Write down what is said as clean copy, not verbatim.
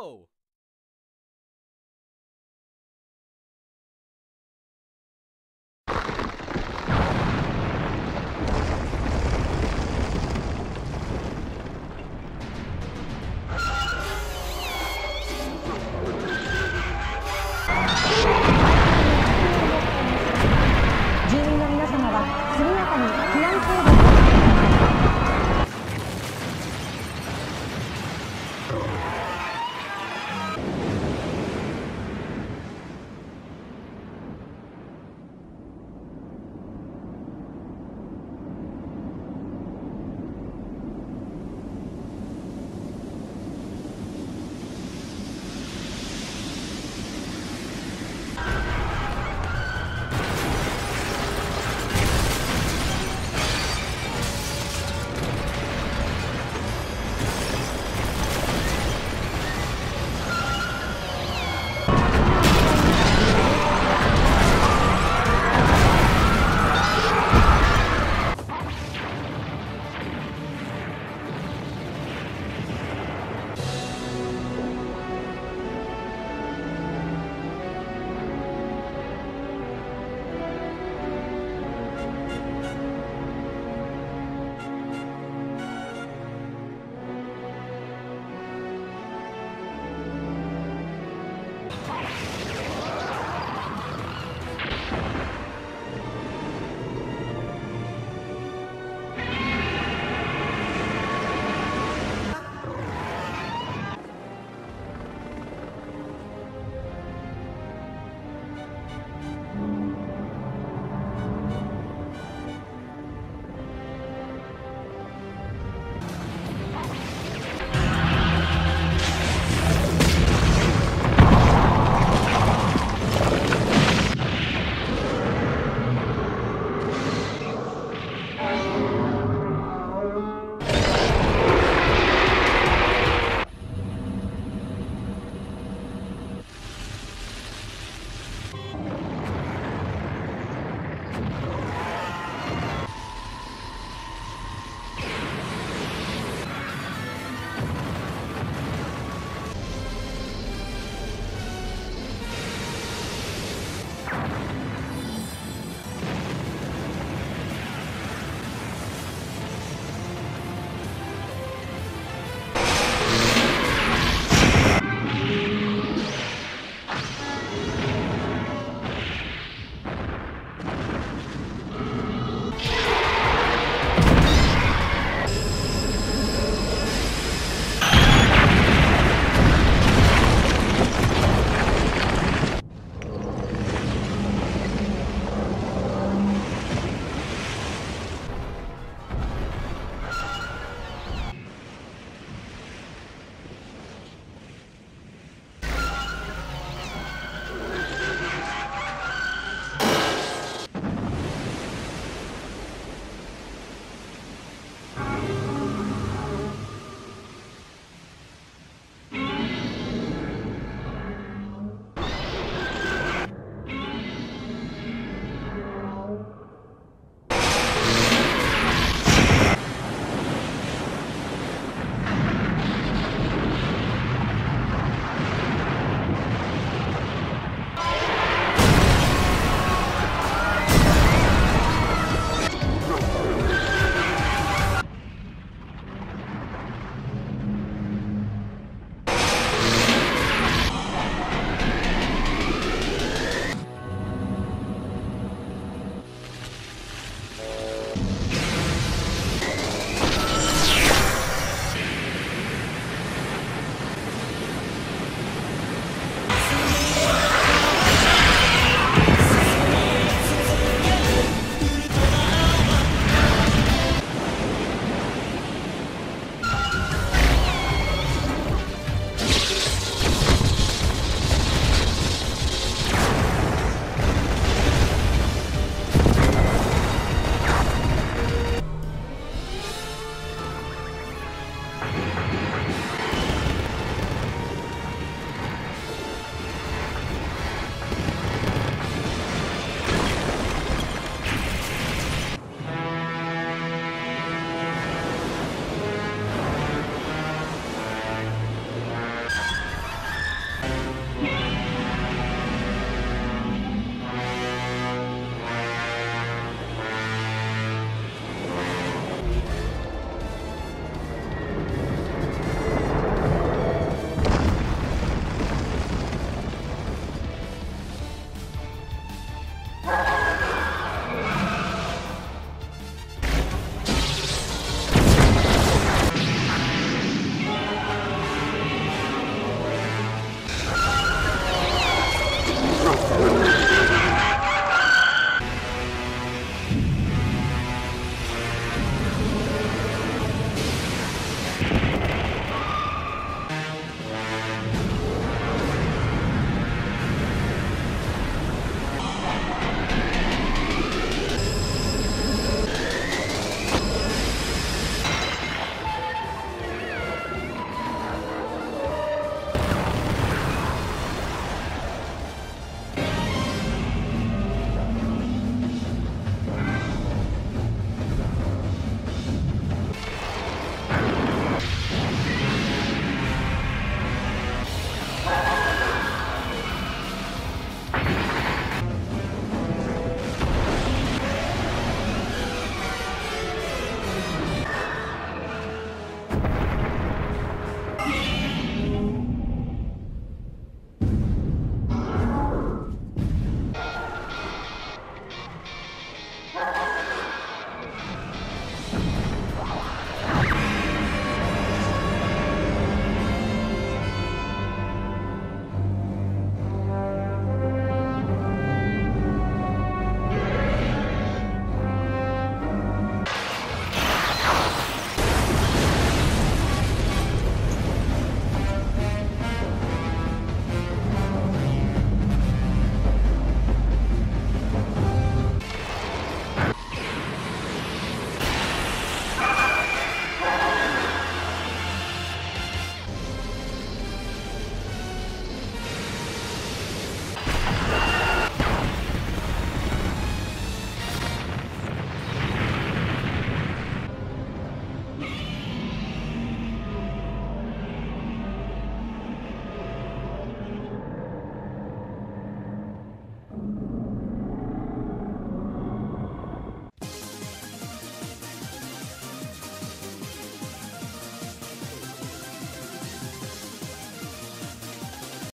go!